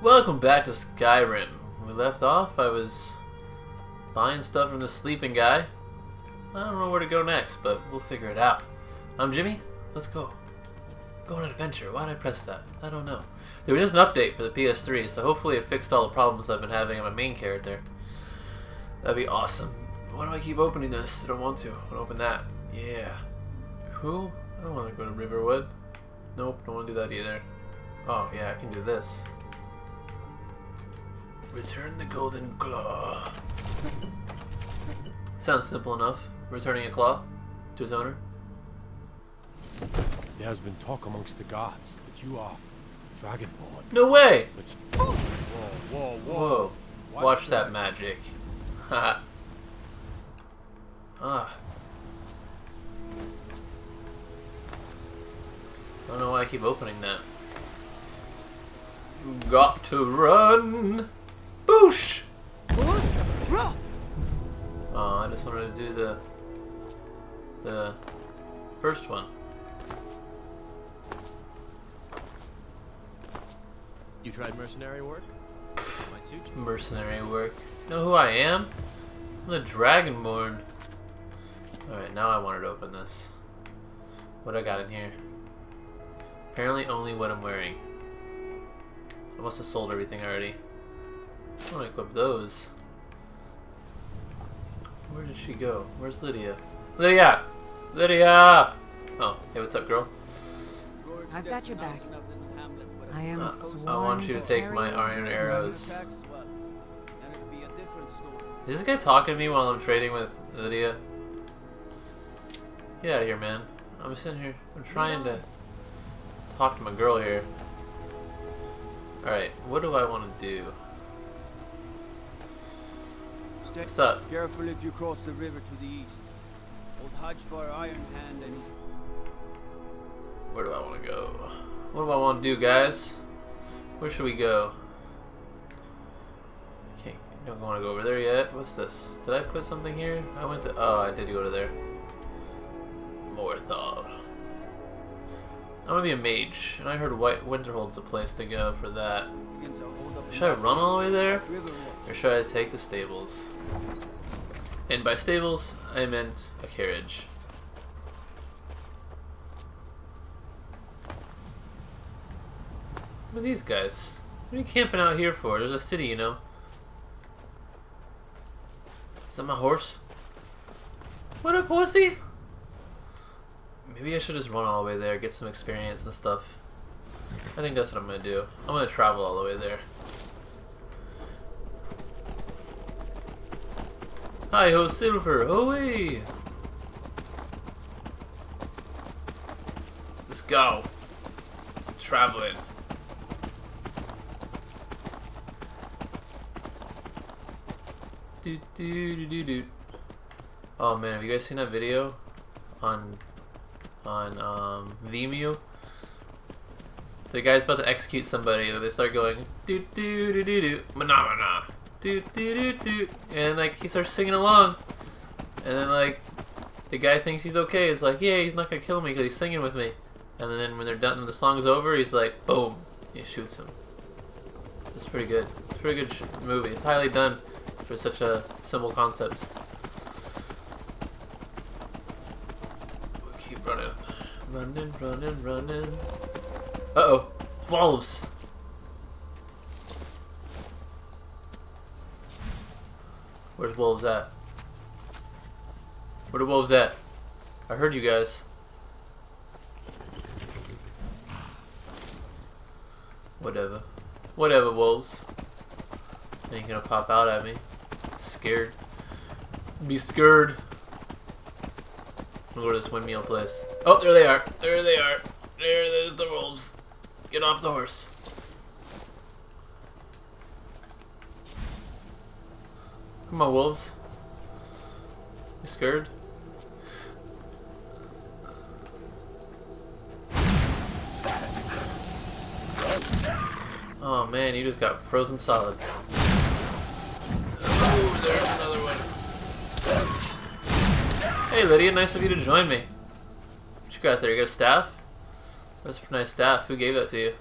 Welcome back to Skyrim. When we left off, I was buying stuff from this sleeping guy. I don't know where to go next, but we'll figure it out. I'm Jimmy. Let's go. Go on an adventure. Why did I press that? I don't know. There was just an update for the PS3, so hopefully it fixed all the problems I've been having on my main character. That'd be awesome. Why do I keep opening this? I don't want to. I want to open that. Yeah. Who? I don't want to go to Riverwood. Nope, don't want to do that either. Oh, yeah, I can do this. Return the golden claw. Sounds simple enough. Returning a claw to his owner. There has been talk amongst the gods that you are Dragonborn. No way! It's... Whoa, whoa, whoa. Whoa. Watch that magic. Haha. Ah. I don't know why I keep opening that. Got to run! Boosh! Oh, I just wanted to do the first one. You tried mercenary work? Mercenary work. You know who I am? I'm the Dragonborn. Alright, now I wanted to open this. What I got in here? Apparently only what I'm wearing. I must have sold everything already. I want to equip those. Where did she go? Where's Lydia? Lydia! Lydia! Oh, hey, what's up, girl? I've got your back. I am sworn. I want you to take my iron arrows. Is this guy talking to me while I'm trading with Lydia? Get out of here, man. I'm sitting here. I'm trying to talk to my girl here. Alright, what do I want to do? What's up? Careful if you cross the river to the east. Old Hodgefar Iron Hand and his... Where do I want to go? What do I want to do, guys? Where should we go? Okay, don't want to go over there yet. What's this? Did I put something here? I went to... Oh, I did go to there. Morthal. I want to be a mage, and I heard Winterhold's a place to go for that. Should I run all the way there, or should I take the stables? And by stables, I meant a carriage. What are these guys? What are you camping out here for? There's a city, you know. Is that my horse? What a pussy! Maybe I should just run all the way there, get some experience and stuff. I think that's what I'm going to do. I'm going to travel all the way there. Hi-ho, Silver! Away! Let's go! Traveling. Do-do-do-do-do. Oh man, have you guys seen that video? On Vimeo, the guy's about to execute somebody, and they start going do do do do do manamana do do do do, and like he starts singing along, and then like the guy thinks he's okay. He's like, yeah, he's not gonna kill me because he's singing with me. And then when they're done and the song's over, he's like, boom, he shoots him. It's pretty good. It's a pretty good movie. It's highly done for such a simple concept. Running, running, running. Uh-oh. Wolves! Where's wolves at? Where are wolves at? I heard you guys. Whatever. Whatever, wolves. Ain't gonna pop out at me. Scared. Be scared. I'm gonna go to this windmill place. Oh, there they are. There they are. There's the wolves. Get off the horse. Come on, wolves. You scared? Oh man, you just got frozen solid. Oh, there's another one. Hey Lydia, nice of you to join me. You got there, you got a staff? That's a nice staff. Who gave that to you?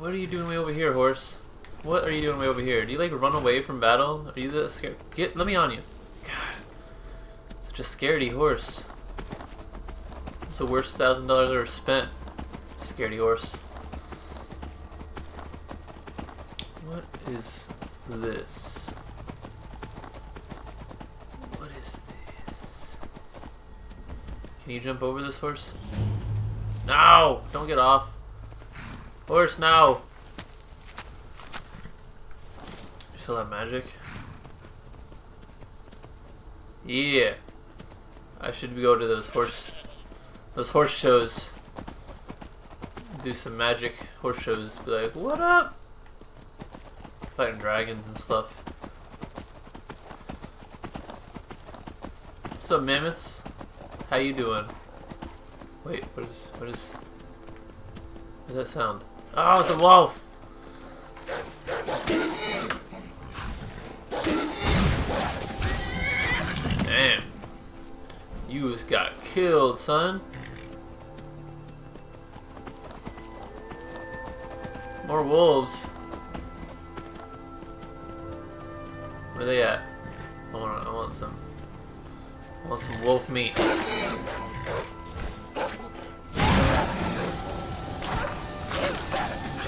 What are you doing way over here, horse? What are you doing way over here? Do you like run away from battle? Are you that scared? Get, let me on you. God, such a scaredy horse. It's the worst $1,000 I've ever spent. Scaredy horse. What is this? What is this? Can you jump over this horse? No! Don't get off. Horse, no! You still have magic? Yeah! I should go to those horse shows. Do some magic horse shows. Be like, what up? Fighting dragons and stuff. What's up, mammoths? How you doing? Wait, what is that sound? Oh, it's a wolf! Damn. You just got killed, son. More wolves. Where they at? I want some wolf meat.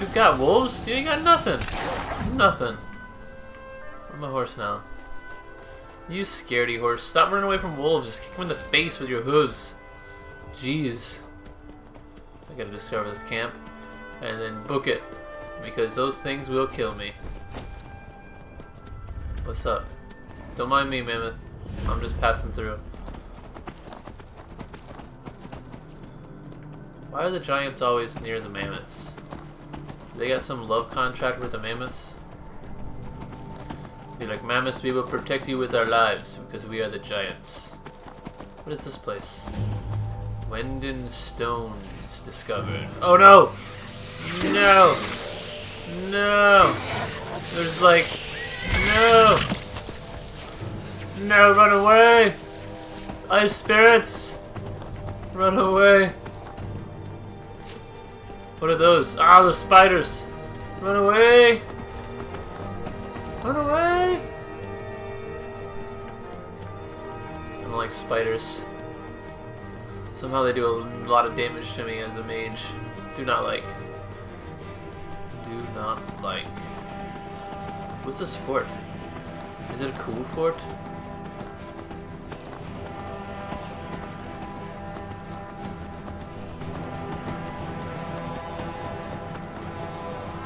You got wolves? You ain't got nothing. Nothing. I'm a horse now. You scaredy horse. Stop running away from wolves. Just kick them in the face with your hooves. Jeez. I gotta discover this camp. And then book it. Because those things will kill me. What's up? Don't mind me, mammoth. I'm just passing through. Why are the giants always near the mammoths? They got some love contract with the mammoths. Be like, mammoths, we will protect you with our lives because we are the giants. What is this place? Weynon Stones discovered. Oh no! No! No! There's like, no! No, run away! Ice spirits! Run away! What are those? Ah, those spiders! Run away! Run away! I don't like spiders. Somehow they do a lot of damage to me as a mage. Do not like. Do not like. What's this fort? Is it a cool fort?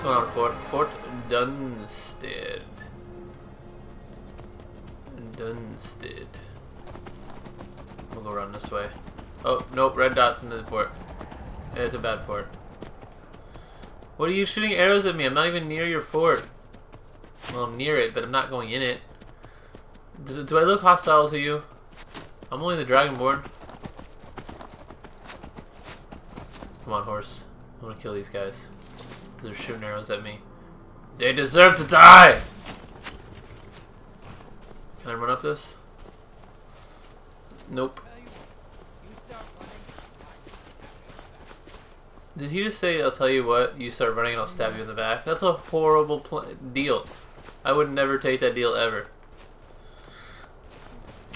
On Fort Dunstad. Dunstad. We'll go around this way. Oh, nope, red dots into the fort. It's a bad fort. What are you shooting arrows at me? I'm not even near your fort. Well, I'm near it, but I'm not going in it. Do I look hostile to you? I'm only the Dragonborn. Come on, horse. I'm gonna kill these guys. They're shooting arrows at me. They deserve to die! Can I run up this? Nope. Did he just say, I'll tell you what, you start running and I'll stab you in the back? That's a horrible deal. I would never take that deal ever.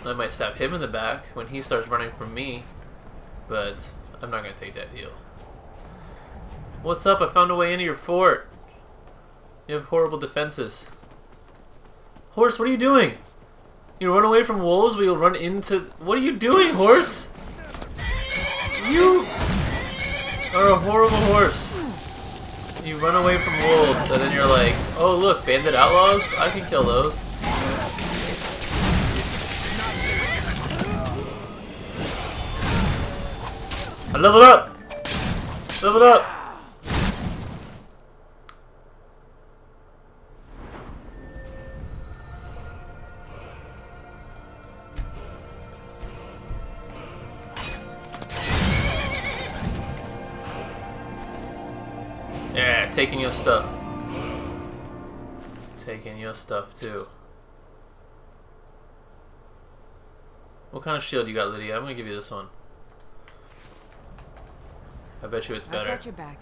I might stab him in the back when he starts running from me, but I'm not going to take that deal. What's up? I found a way into your fort. You have horrible defenses. Horse, what are you doing? You run away from wolves, but you'll run into... What are you doing, horse? You are a horrible horse. You run away from wolves, and then you're like, oh look, bandit outlaws? I can kill those. I leveled up! Leveled up! Taking your stuff. Taking your stuff too. What kind of shield you got, Lydia? I'm gonna give you this one. I bet you it's better. I got your back.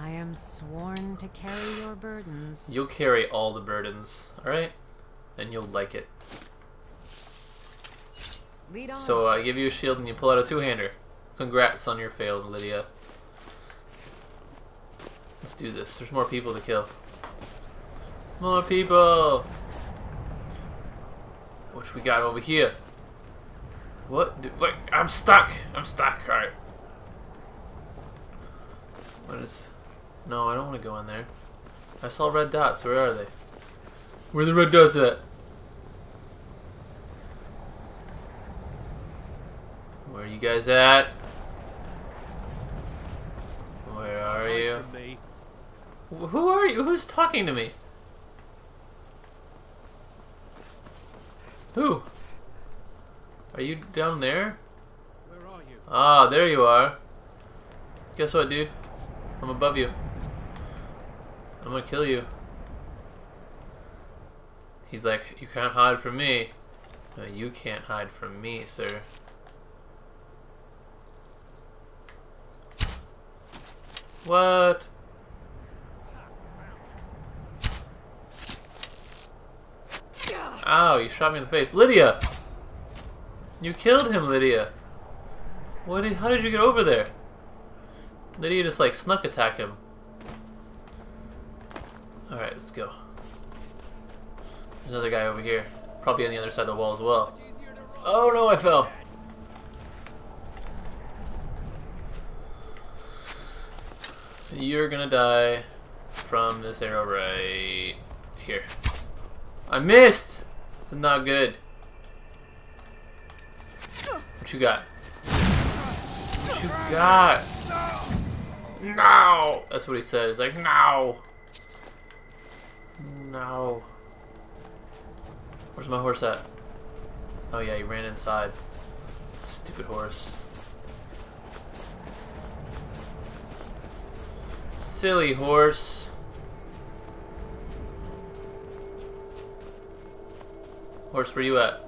I am sworn to carry your burdens. You'll carry all the burdens, alright? And you'll like it. Lead on. So I give you a shield and you pull out a two-hander. Congrats on your fail, Lydia. Let's do this. There's more people to kill. More people! Which we got over here? What? Wait, I'm stuck! I'm stuck, alright. What is... No, I don't want to go in there. I saw red dots. Where are they? Where are the red dots at? Where are you guys at? Where are you? Who are you? Who's talking to me? Who? Are you down there? Where are you? Ah, there you are. Guess what, dude? I'm above you. I'm gonna kill you. He's like, you can't hide from me. No, you can't hide from me, sir. What? Ow, you shot me in the face. Lydia! You killed him, Lydia. How did you get over there? Lydia just like snuck attack him. Alright, let's go. There's another guy over here. Probably on the other side of the wall as well. Oh no, I fell. You're gonna die from this arrow right here. I missed! Not good. What you got? What you got? No! That's what he said. He's like, no! No. Where's my horse at? Oh yeah, he ran inside. Stupid horse. Silly horse. Horse, where you at?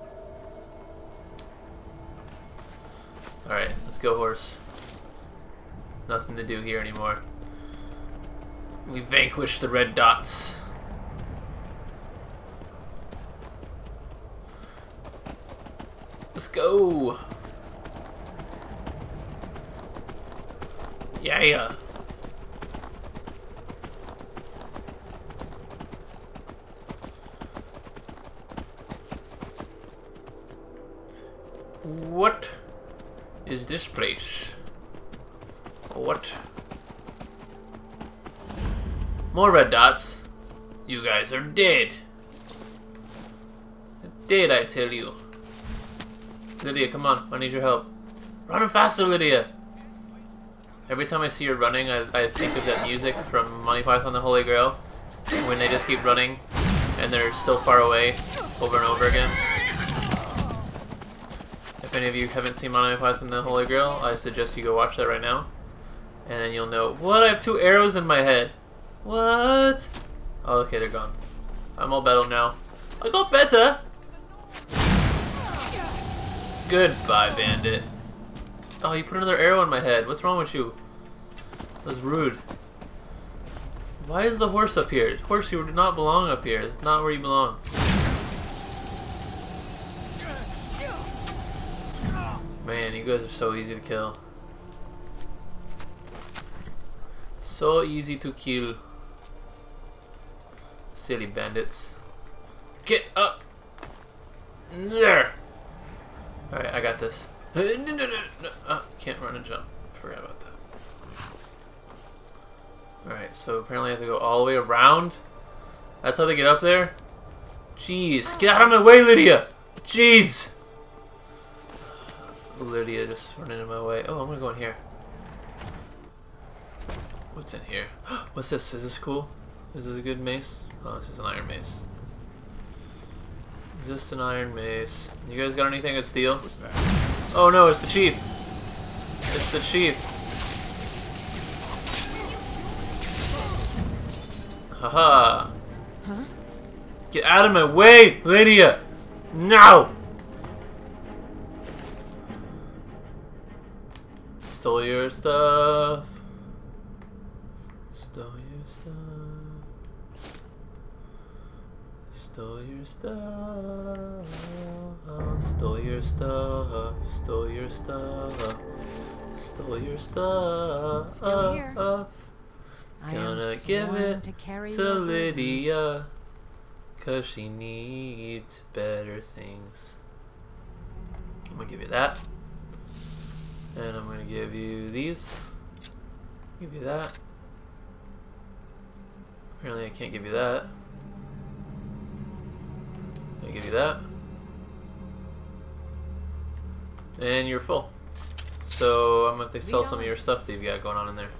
Alright, let's go, horse. Nothing to do here anymore. We vanquished the red dots. Let's go! Yeah! What is this place? What? More red dots. You guys are dead. Dead, I tell you. Lydia, come on. I need your help. Run faster, Lydia. Every time I see her running, I think of that music from Monty Python, The Holy Grail. When they just keep running and they're still far away over and over again. If any of you haven't seen Monty Python, The Holy Grail, I suggest you go watch that right now. And then you'll know. What? I have two arrows in my head. What? Oh, okay, they're gone. I'm all better now. I got better! Goodbye, bandit. Oh, you put another arrow in my head. What's wrong with you? That was rude. Why is the horse up here? Horse, you do not belong up here. It's not where you belong. Man, you guys are so easy to kill. So easy to kill. Silly bandits. Get up! There! Alright, I got this. Can't run and jump. Forgot about that. Alright, so apparently I have to go all the way around? That's how they get up there? Jeez. Get out of my way, Lydia! Jeez! Lydia just running in my way. Oh, I'm gonna go in here. What's in here? What's this? Is this cool? Is this a good mace? Oh, it's just an iron mace. Just an iron mace. You guys got anything that's steel? Oh no, it's the chief! It's the chief! Haha! Huh? Get out of my way, Lydia! No! Stole your stuff. Stole your stuff. Still here. Gonna give it to Lydia, 'cause she needs better things. I'm gonna give you that, and I'm gonna give you these. Give you that. Apparently, I can't give you that. I give you that, and you're full. So I'm gonna have to sell some of your stuff that you've got going on in there.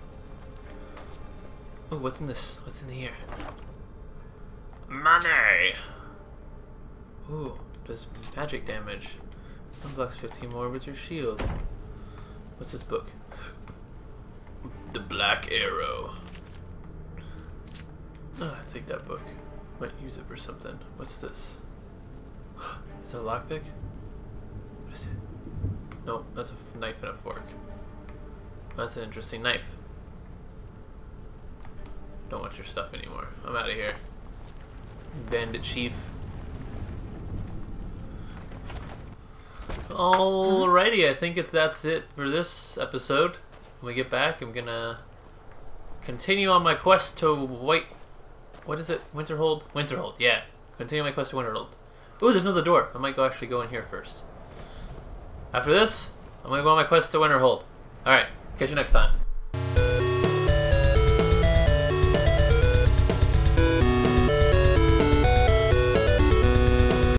Oh, what's in this? What's in here? Money. Ooh, does magic damage. Unblocks 15 more with your shield. What's this book? The Black Arrow. Oh, I take that book. Might use it for something. What's this? Is that a lockpick? What is it? No, that's a knife and a fork. That's an interesting knife. Don't want your stuff anymore. I'm out of here. Bandit chief. Alrighty, I think that's it for this episode. When we get back, I'm gonna continue on my quest to Winterhold? Winterhold, yeah. Continue my quest to Winterhold. Ooh, there's another door. I might actually go in here first. After this, I'm gonna go on my quest to Winterhold. Alright, catch you next time.